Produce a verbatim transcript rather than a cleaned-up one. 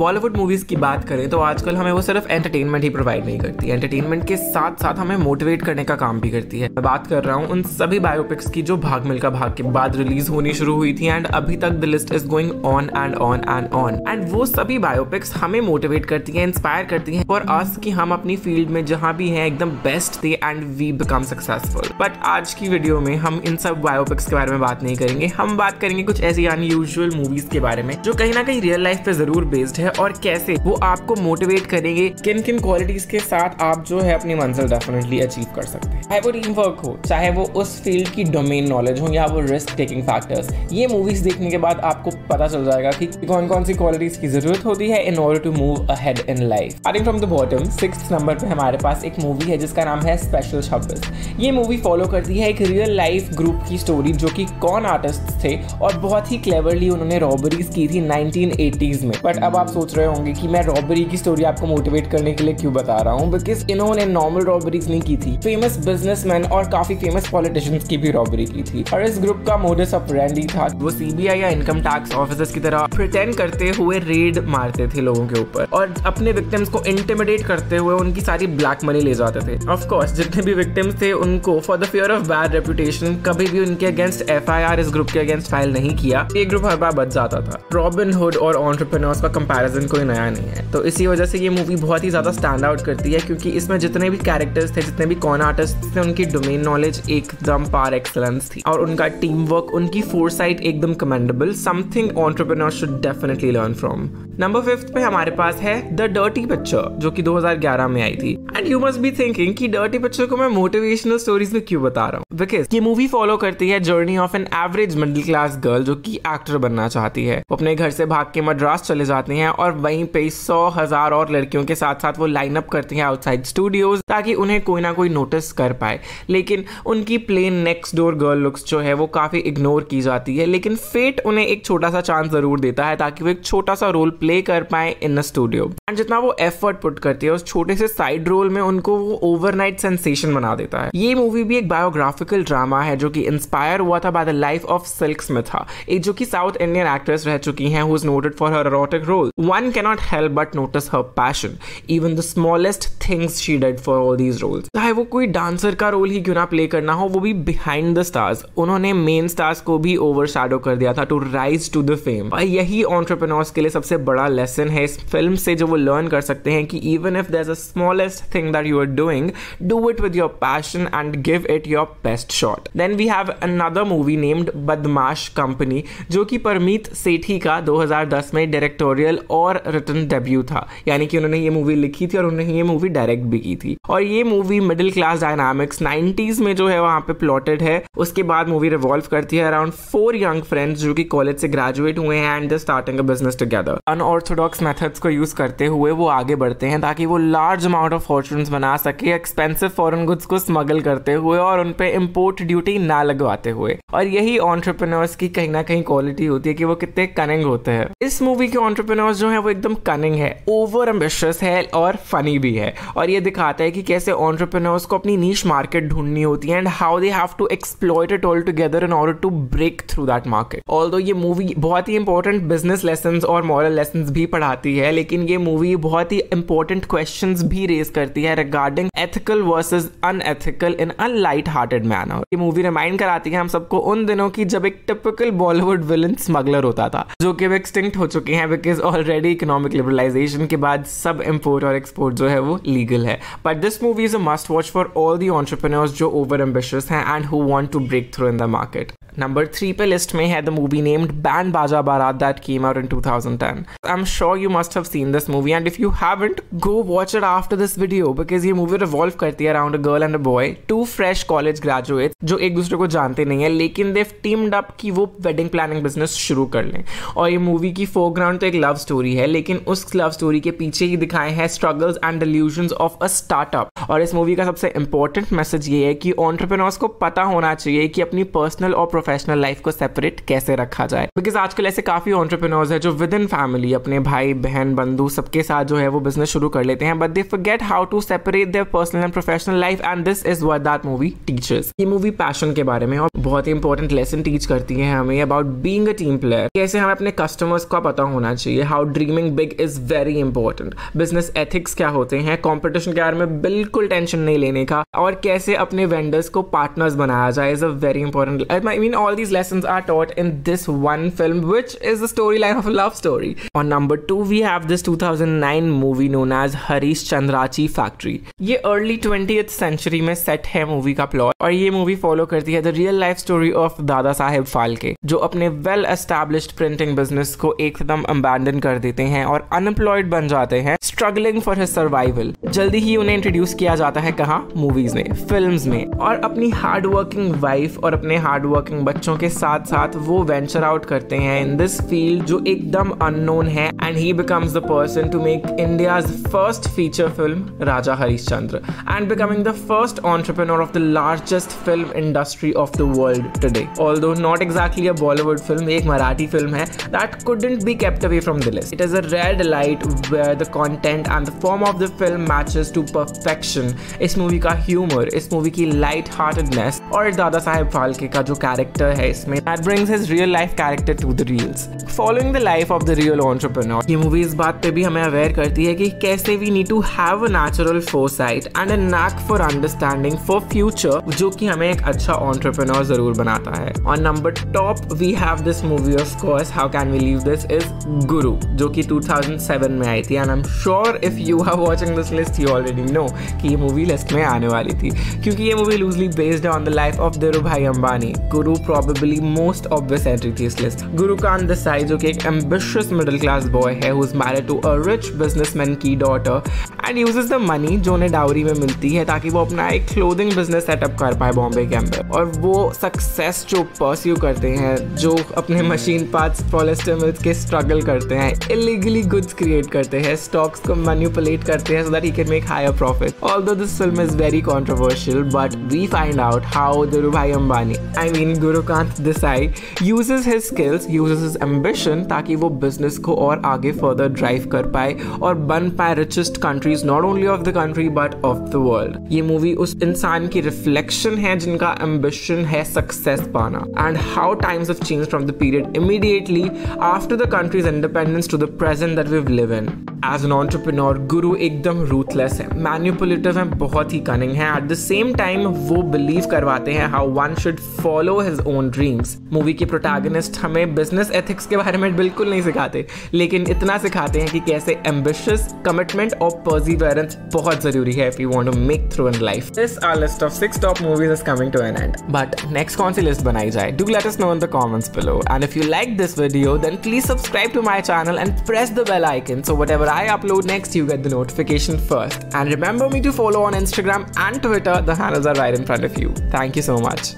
Bollywood movies की बात करें तो आजकल हमें वो सिर्फ एंटरटेनमेंट ही प्रोवाइड नहीं करती, एंटरटेनमेंट के साथ साथ हमें मोटिवेट करने का काम भी करती है। मैं बात कर रहा हूँ उन सभी बायोपिक्स की जो भाग मिल्खा भाग के बाद रिलीज होनी शुरू हुई थी एंड अभी तक the list is going on and on and on. And वो सभी बायोपिक्स हमें मोटिवेट करती हैं, इंस्पायर करती हैं फॉर अस कि हम अपनी फील्ड में जहाँ भी हैं एकदम बेस्ट थे and we become successful. But आज की वीडियो में हम इन सब बायोपिक्स के बारे में बात नहीं करेंगे, हम बात करेंगे कुछ ऐसी अनयूजुअल मूवीज के बारे में जो कहीं ना कहीं रियल लाइफ पे जरूर बेस्ड है और कैसे वो आपको मोटिवेट करेंगे, किन किन क्वालिटीज के साथ आप जो है अपनी मंजिल डेफिनेटली अचीव कर सकते हैं। चाहे वो टीम वर्क हो, चाहे वो उस फील्ड की डोमेन नॉलेज हो या वो रिस्क टेकिंग फैक्टर्स, ये मूवीज देखने के बाद आपको पता चल जाएगा कि कौन कौन सी क्वालिटीज की जरूरत होती है in order to move ahead in life. Starting from the bottom, sixth number पे हमारे पास एक मूवी है जिसका नाम है स्पेशल छब्बीस। ये मूवी फॉलो करती है एक रियल लाइफ ग्रुप की स्टोरी जो कि कॉन आर्टिस्ट थे और बहुत ही क्लेवरली उन्होंने रॉबरीज की थी नाइनटीन एटीज़ में। बट अब आप सोच रहे होंगे कि मैं रॉबरी की स्टोरी आपको मोटिवेट करने के लिए क्यों बता रहा हूँ, बिकॉज इन्होंने नॉर्मल रॉबरीज नहीं की थी, फेमस बिजनेसमैन और काफी फेमस पॉलिटिशियंस की भी रॉबरी की थी और इस ग्रुप का मोडस ऑपरेंडी था वो सीबीआई या इनकम टैक्स ऑफिसर्स की तरह प्रिटेंड करते हुए रेड मारते थे लोगों के ऊपर और अपने विक्टिम्स को इंटिमिडेट करते हुए उनकी सारी ब्लैक मनी ले जाते थे। ऑफ कोर्स जितने भी विक्टिम्स थे उनको for the fear of bad reputation कभी भी उनके अगेंस्ट एफआईआर इस ग्रुप के अगेंस्ट फाइल नहीं किया। ये ग्रुप हर बार बच जाता था। रॉबिन हुड और एंटरप्रेन्योर्स का कंपैरिजन कोई नया नहीं है, तो इसी वजह से ये मूवी बहुत ही ज्यादा स्टैंड आउट करती है क्योंकि इसमें जितने भी कैरेक्टर्स थे, जितने भी कॉन आर्टिस्ट थे, उनकी डोमेन नॉलेज एकदम पार एक्सेलेंस थी और उनका टीम वर्क, उनकी फोरसाइट एकदम commendable, something entrepreneurs should definitely learn from. Number fifth पे हमारे पास है द डर्टी पिक्चर जो कि दो हज़ार ग्यारह में आई थी। And you must be thinking कि डर्टी पिक्चर को मैं मोटिवेशनल स्टोरीज में क्यों बता रहा हूँ, बिकॉज ये मूवी फॉलो करती है journey of an average middle class girl जो कि एक्टर बनना चाहती है। वो अपने घर से भाग के मद्रास चले जाते हैं और वहीं पे सौ हजार और लड़कियों के साथ साथ वो लाइन अप करते हैं आउटसाइड स्टूडियोज ताकि उन्हें कोई ना कोई नोटिस कर पाए, लेकिन उनकी plain next door girl looks जो है वो काफी इग्नोर की जाती है। लेकिन फेट उन्हें एक छोटा सा चांस जरूर देता है ताकि वो एक छोटा सा रोल प्ले कर पाए इन अ स्टूडियो। जितना वो एफर्ट पुट करती है उस छोटे से साइड रोल में उनको वो ओवरनाइट सेंसेशन बना देता है। ये मूवी भी एक बायोग्राफिकल ड्रामा है जो कि इंस्पायर हुआ था by the life of silk था, एक जो कि साउथ इंडियन एक्ट्रेस रह चुकी हैं who is noted for her erotic role. One can not help but notice her passion even the smallest things she did for all these roles. चाहे वो कोई डांसर का रोल ही क्यों ना प्ले करना हो, वो भी बिहाइंड द स्टार्स उन्होंने मेन स्टार्स को भी ओवरशैडो कर दिया था to rise to the fame. और यही एंटरप्रेन्योर्स के लिए सबसे बड़ा लेसन है इस फिल्म से जो वो लर्न कर सकते हैं कि even if there is a smallest thing that you are doing, do it with your passion and give it your best shot. Then we have another movie named Badmaash company जो कि परमीत सेठी का दो हज़ार दस में डायरेक्टोरियल और रिटन डेब्यू था, यानी कि उन्होंने ये मूवी लिखी थी और उन्होंने ये मूवी डायरेक्ट भी की थी। और ये movie middle class dynamics nineties में जो है वहाँ पे प्लॉटेड है। उसके बाद मूवी रिवॉल्व करती है अराउंड फोर यंग फ्रेंड्स जो कि कॉलेज से ग्रेजुएट हुए हैं and they starting a business together. Unorthodox methods को यूज करते हुए वो आगे बढ़ते हैं ताकि वो लार्ज अमाउंट ऑफ फॉर्चून्स बना सके, एक्सपेंसिव फॉरेन गुड्स को स्मगल करते हुए और उन पे इंपोर्ट ड्यूटी ना लगवाते हुए। और यही एंटरप्रेन्योर्स की कहीं ना कहीं क्वालिटी होती है कि वो कितने कनिंग होते हैं। इस मूवी के एंटरप्रेन्योर्स जो है वो एकदम कनिंग है, ओवर एम्बिशियस है और फनी भी है और ये दिखाता है कि कैसे एंटरप्रेन्योर्स को अपनी नीश मार्केट ढूंढनी होती है and how they have to exploit it all together in order to break through that market. Although ये मूवी बहुत ही इंपॉर्टेंट बिजनेस लेसन्स और मॉरल लेसन्स भी पढ़ाती है, लेकिन ये मूवी बहुत ही इंपॉर्टेंट क्वेश्चंस भी रेज करती है regarding ethical versus unethical in a light hearted manner. ये मूवी रिमाइंड कराती है हम सबको उन दिनों की जब एक टिपिकल बॉलीवुड विलन स्मगलर होता था जो कि एक्सटिंक्ट हो चुके हैं बिकॉज ऑलरेडी इकोनॉमिक लिबरलाइजेशन के बाद सब इंपोर्ट और एक्सपोर्ट जो है वो लीगल है। But this movie is a must watch for all the entrepreneurs जो ओवर एम्बिशियस हैं and who want to break through in the market. Number three पे लिस्ट में है the movie named band Baaja बारात that came out in two thousand ten. I am sure you must have seen this movie and if you haven't go watch it after this video because ये movie revolve करती है around a girl and a boy, two fresh college graduates जो एक दूसरे को जानते नहीं है लेकिन दे हैव टीम्ड अप कि वो वेडिंग प्लानिंग बिजनेस शुरू कर लें। और ये मूवी की फोरग्राउंड तो एक लव स्टोरी है लेकिन उस लव स्टोरी के पीछे ही दिखाए हैं struggles and delusions of a startup. और इस मूवी का सबसे इंपॉर्टेंट मैसेज ये है कि एंटरप्रेन्योर्स को पता होना चाहिए कि अपनी पर्सनल और प्रोफेशनल लाइफ को सेपरेट कैसे रखा जाए, बिकॉज आजकल ऐसे काफी एंटरप्रेन्योर्स है जो विद इन फैमिली अपने भाई बहन बंधु सबके साथ जो है वो बिजनेस शुरू कर लेते हैं, but they forget how to separate their personal and professional life, and this is what that movie teachers. ये मूवी पैशन के बारे में और बहुत ही इंपॉर्टेंट लेसन टीच करती है हमें about being a team player, कैसे हमें अपने कस्टमर्स का पता होना चाहिए, how dreaming big is very important, business ethics क्या होते हैं, कॉम्पिटिशन के बारे में बिल्कुल टेंशन नहीं लेने का, और कैसे अपने वेंडर्स को पार्टनर्स बनाया जाए is a very important. I mean all these lessons are taught in this one film which is the story line of a love story. और number two we have this two thousand nine movie known as Harish चंद्राची factory. ये early twentieth century में set है movie का plot, और ये movie follow करती है the real life story of Dada Saheb Phalke, जो अपने वेल एस्टैब्लिश्ड प्रिंटिंग बिजनेस को एकदम अबैंडन कर देते हैं और अनएम्प्लॉयड बन जाते हैं, स्ट्रगलिंग फॉर हिज सर्वाइवल। जल्दी ही उन्हें इंट्रोड्यूस किया जाता है कहाँ, मूवीज में, फिल्म्स में, और अपनी हार्ड वर्किंग वाइफ और अपने हार्ड वर्किंग बच्चों के साथ साथ वो वेंचर आउट करते हैं इन दिस फील्ड जो एकदम अननोन है, and he becomes the person to make India's first feature film Raja Harishchandra and becoming the first entrepreneur of the largest film industry of the world today. Although not exactly a Bollywood film, एक Marathi film है that couldn't be kept away from the list. It is a red light where the content and the form of the film matches to perfection. इस movie का humor, इस movie की light-heartedness और दादा साहेब फाल्के का जो character है इसमें, that brings his real life character to the reels. Following the life of the real entrepreneur, ये movie इस बात पे भी हमें aware करती है कि कैसे we need to have a natural foresight and a knack for understanding for future, जो कि हमें एक अच्छा entrepreneur जरूर बनाता है। और number top we have this movie of course, how can we leave this, is Guru, जो कि टू थाउजेंड सेवन में आई थी, and I am sure if you are watching this list you already know कि ये मूवी लिस्ट में आने वाली थी, क्योंकि ये movie loosely based on the life of Dhirubhai Ambani. Guru probably most obvious entry थी इस लिस्ट। गुरु का ऑन द साइड जो कि एक एम्बिशियस मिडिल क्लास बॉय है who is married to a rich businessman की daughter and uses the money जो उन्हें डाउरी में मिलती है ताकि वो अपना एक क्लोथिंग बिजनेस सेटअप कर पाए बॉम्बे के अंदर, और वो सक्सेस जो परस्यू करते हैं, जो अपने मशीन पार्ट्स पॉलिस्टर मिल्स के स्ट्रगल करते हैं, इलीगली गुड्स क्रिएट करते हैं, स्टॉक्स को मैनिपुलेट करते हैं so that he can make higher profit. Although this film is very controversial but we find out how Dhirubhai Ambani, I mean Gurukant Desai, uses his skills, uses his ambition ताकि वो business को और आगे फर्दर ड्राइव कर पाए और बन पाए richest countries not only of the country but of the world. ये मूवी उस इंसान की रिफ्लेक्शन है जिनका एम्बिशन है सक्सेस पाना, and how times have changed from the period immediately after the countries independence to the present that we live in. As an entrepreneur Guru एकदम ruthless है, मैनिपुलेटिव है, बहुत ही कनिंग है, एट द सेम टाइम वो believe करवाते हैं how one should follow his own dreams. Movie के प्रोटैगनिस्ट हमें बिजनेस एथिक्स के बारे में बिल्कुल नहीं सिखाते, लेकिन इतना सिखाते हैं कि कैसे एम्बिशियस, कमिटमेंट और परसिवरेंस बहुत जरूरी है if you want to make through in life. This our list of six top movies is coming to an end, but next कौन सी लिस्ट बनाई जाए, do let us know in the comments below, and if you like this video then please subscribe to my channel and press the bell icon so whatever I upload next you get the notification first, and remember me to follow on Instagram and Twitter, the handles are right in front of you. Thank you so much.